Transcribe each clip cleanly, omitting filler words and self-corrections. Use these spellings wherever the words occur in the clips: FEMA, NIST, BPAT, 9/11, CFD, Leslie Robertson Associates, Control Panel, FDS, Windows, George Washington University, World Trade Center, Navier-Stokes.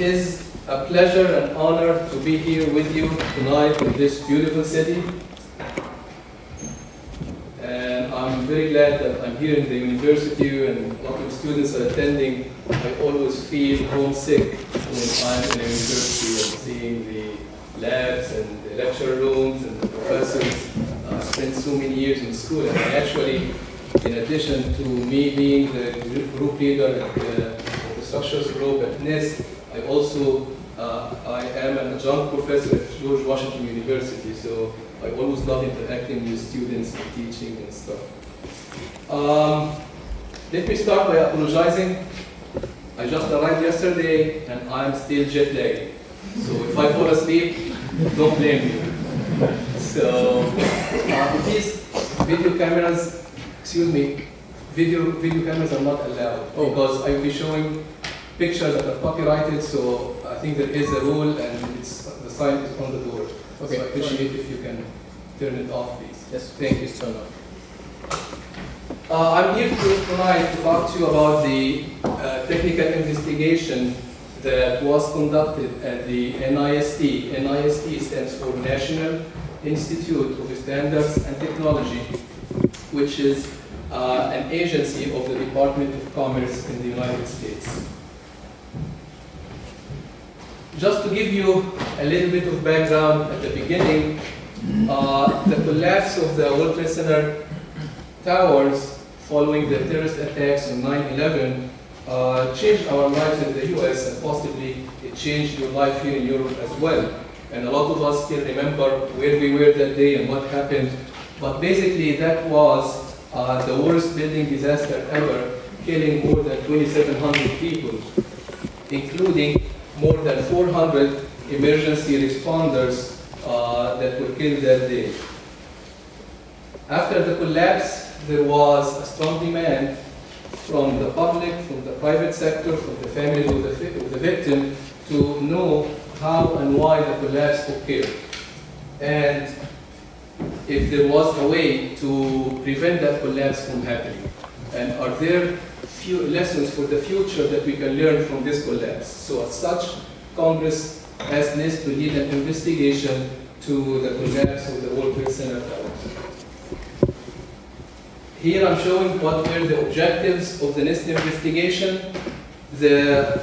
is a pleasure and honor to be here with you tonight in this beautiful city. And I'm very glad that I'm here in the university and a lot of students are attending. I always feel homesick when I'm in the university and seeing the labs and the lecture rooms and the professors. I spent so many years in school, and I actually, in addition to me being the group leader at the structures group at NIST, I also I am an adjunct professor at George Washington University, so I always love interacting with students and teaching and stuff. Let me start by apologizing. I just arrived yesterday and I'm still jet lagged. So if I fall asleep, don't blame me. So these video cameras, excuse me, video cameras are not allowed because I will be showing pictures that are copyrighted, so I think there is a rule and it's, the sign is on the board. Okay. So I appreciate if you can turn it off, please. Yes. Thank you so much. I'm here tonight to talk to you about the technical investigation that was conducted at the NIST. NIST stands for National Institute of Standards and Technology, which is an agency of the Department of Commerce in the United States. Just to give you a little bit of background at the beginning, the collapse of the World Trade Center towers following the terrorist attacks on 9/11 changed our lives in the US, and possibly it changed your life here in Europe as well. And a lot of us still remember where we were that day and what happened. But basically that was the worst building disaster ever, killing more than 2,700 people, including more than 400 emergency responders that were killed that day. After the collapse, there was a strong demand from the public, from the private sector, from the families of the victim to know how and why the collapse occurred, and if there was a way to prevent that collapse from happening. And are there few lessons for the future that we can learn from this collapse? So as such, Congress has NIST to lead an investigation to the collapse of the World Trade Center towers. Here I'm showing what were the objectives of the NIST investigation. The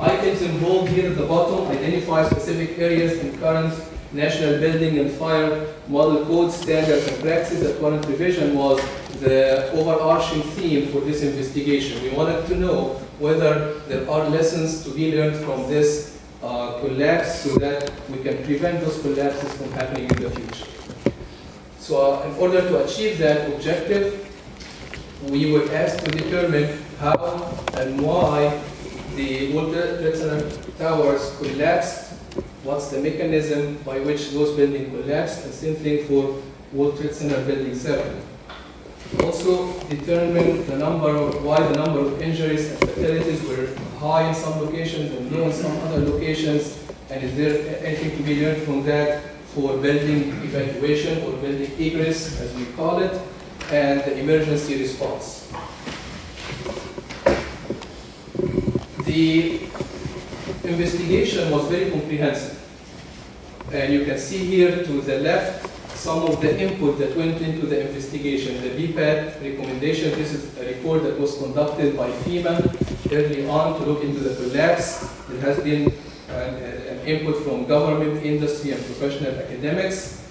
items involved here at the bottom identify specific areas in current national building and fire model code standards and practices. The current revision was the overarching theme for this investigation. We wanted to know whether there are lessons to be learned from this collapse so that we can prevent those collapses from happening in the future. So in order to achieve that objective, we were asked to determine how and why the World Trade Center towers collapsed, what's the mechanism by which those buildings collapsed, and same thing for World Trade Center Building 7. Also determine the number of, why the number of injuries and fatalities were high in some locations and low in some other locations, and is there anything to be learned from that for building evacuation or building egress, as we call it, and the emergency response. The investigation was very comprehensive, and you can see here to the left some of the input that went into the investigation. The BPAT recommendation, this is a report that was conducted by FEMA early on to look into the collapse. There has been an input from government, industry, and professional academics,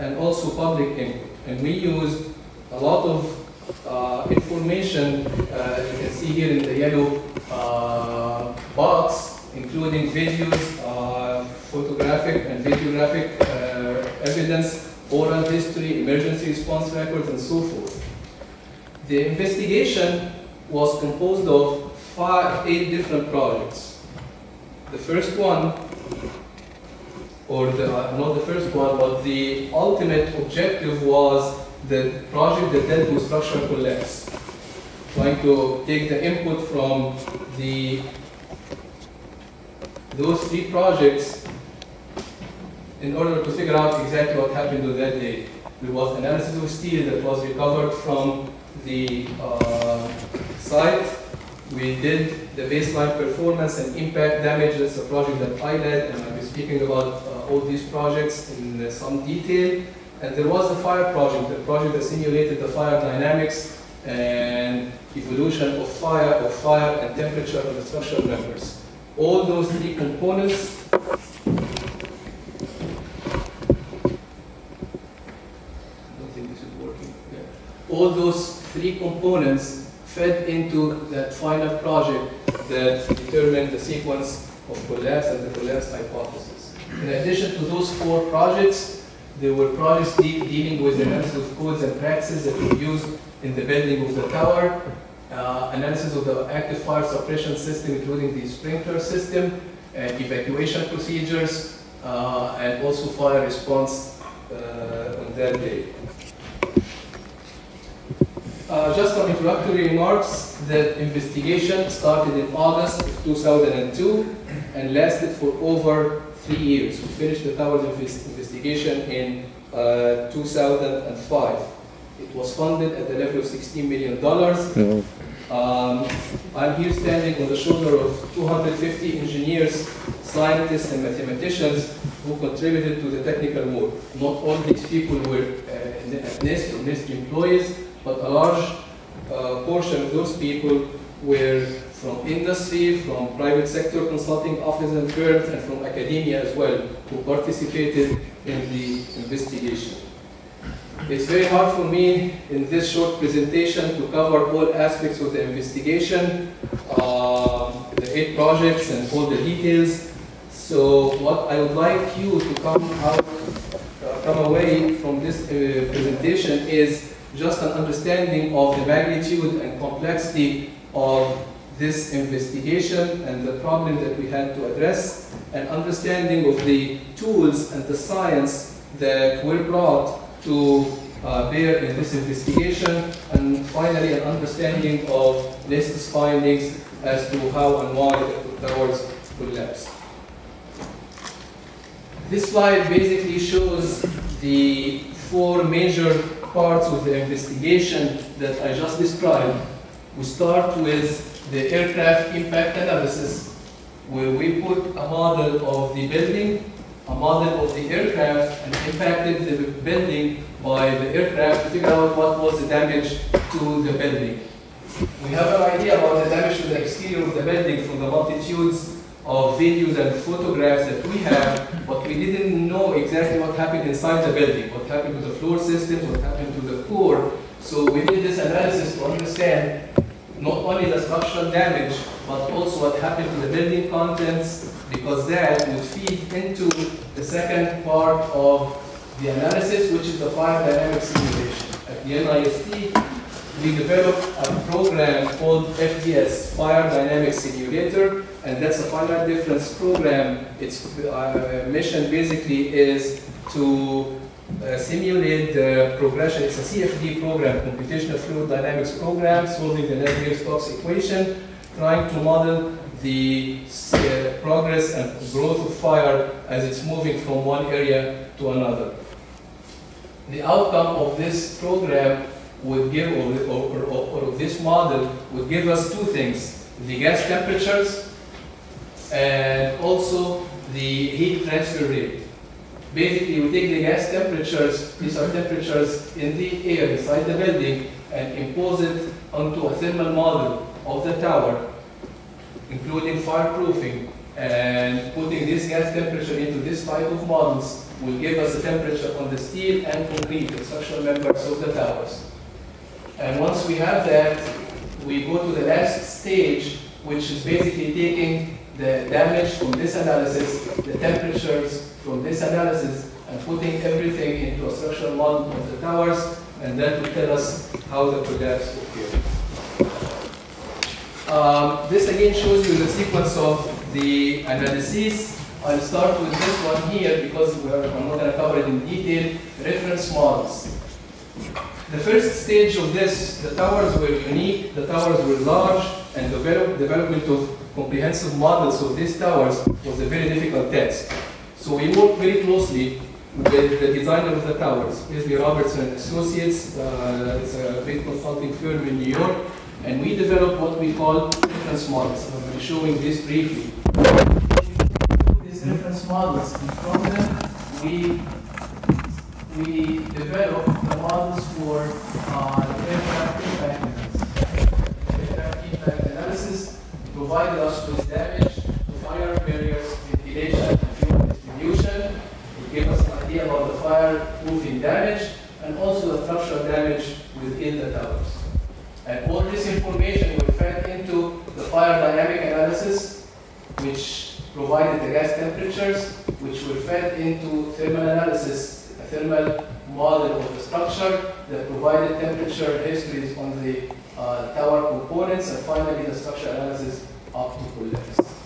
and also public input. And we used a lot of information, you can see here in the yellow box, including videos, photographic and videographic evidence, oral history, emergency response records, and so forth. The investigation was composed of eight different projects. The first one, or the, not the first one, but the ultimate objective was the project that dealt with structural collapse, trying to take the input from those three projects in order to figure out exactly what happened to that day. There was analysis of steel that was recovered from the site. We did the baseline performance and impact damage. That's a project that I led, and I'll be speaking about all these projects in some detail. And there was a fire project, a project that simulated the fire dynamics and evolution of fire and temperature of the structural members. All those three components fed into that final project that determined the sequence of collapse and the collapse hypothesis. In addition to those four projects, there were projects dealing with the analysis of codes and practices that were used in the building of the tower, analysis of the active fire suppression system, including the sprinkler system, evacuation procedures, and also fire response on that day. Just some introductory remarks. The investigation started in August of 2002 and lasted for over 3 years. We finished the tower's investigation in 2005. It was funded at the level of $16 million. I'm here standing on the shoulder of 250 engineers, scientists, and mathematicians who contributed to the technical work. Not all these people were at NIST or NIST employees, but a large portion of those people were from industry, from private sector consulting offices and firms, and from academia as well, who participated in the investigation. It's very hard for me in this short presentation to cover all aspects of the investigation, the 8 projects and all the details. So what I would like you to come away from this presentation is just an understanding of the magnitude and complexity of this investigation and the problem that we had to address, and understanding of the tools and the science that were brought to bear in this investigation, and finally an understanding of NIST's findings as to how and why the towers collapsed. This slide basically shows the 4 major parts of the investigation that I just described. We start with the aircraft impact analysis, where we put a model of the building, a model of the aircraft, and impacted the building by the aircraft to figure out what was the damage to the building. We have an idea about the damage to the exterior of the building from the multitudes of videos and photographs that we have, but we didn't know exactly what happened inside the building, what happened to the floor systems, what happened to the core. So we did this analysis to understand not only the structural damage, but also what happened to the building contents, because that would feed into the second part of the analysis, which is the fire dynamic simulation. At the NIST, we developed a program called FDS, Fire Dynamic Simulator, and that's a finite difference program. Its mission basically is to simulate the progression. It's a CFD program, computational fluid dynamics program, solving the Navier-Stokes equation, trying to model the progress and growth of fire as it's moving from one area to another. The outcome of this program would give, or this model would give us 2 things: the gas temperatures and also the heat transfer rate. Basically, we take the gas temperatures, these are temperatures in the air inside the building, and impose it onto a thermal model of the tower, including fireproofing, and putting this gas temperature into this type of models will give us the temperature on the steel and concrete, the structural members of the towers. And once we have that, we go to the last stage, which is basically taking the damage from this analysis, the temperatures from this analysis, and putting everything into a structural model of the towers, and that will tell us how the collapse occurred. This again shows you the sequence of the analyses. I'll start with this one here because I'm not going to cover it in detail. Reference models. The first stage of this, the towers were unique, the towers were large, and development of comprehensive models of these towers was a very difficult task. So we worked very closely with the designer of the towers, Leslie Robertson Associates. It's a big consulting firm in New York, and we developed what we call reference models. And I'll be showing this briefly. These reference models, and from them we develop the models for aircraft impact analysis. Aircraft impact analysis provided us with damage to fire barriers, ventilation, and fuel distribution. It gave us an idea about the fire-proofing damage and also the structural damage within the towers. And all this information we fed into the fire dynamic analysis, which provided the gas temperatures, which were fed into thermal analysis, a thermal model of the structure that provided temperature histories on the tower components, and finally the structural analysis up to collapse.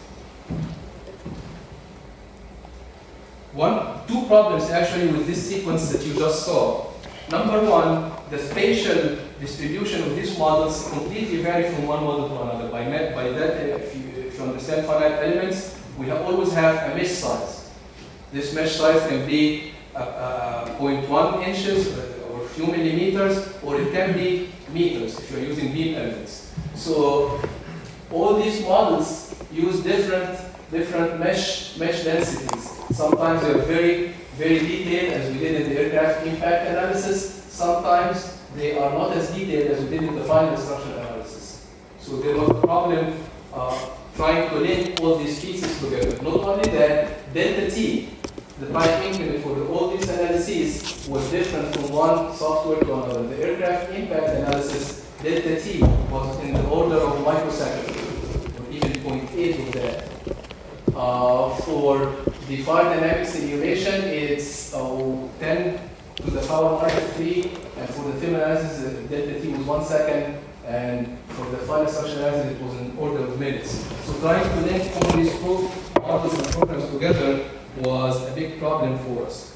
Two problems actually with this sequence that you just saw. Number one, the spatial distribution of these models completely vary from one model to another. By that, if you understand finite elements, we always have a mesh size. This mesh size can be 0.1 inches or a few millimeters, or it can be meters if you're using beam elements. So all these models use different mesh densities. Sometimes they're very detailed, as we did in the aircraft impact analysis. Sometimes they are not as detailed as we did in the final structural analysis. So there was a problem trying to link all these pieces together. Not only that, delta T, the time increment for all these analyses, was different from one software to another. The aircraft impact analysis, delta T was in the order of microseconds, or even 0.8 of that. For the fire dynamic simulation, it's 10 to the power -3, and for the thermal analysis, delta T was 1 second, and for the final structural analysis, it was an order of minutes. So trying to link all these two models and programs together was a big problem for us.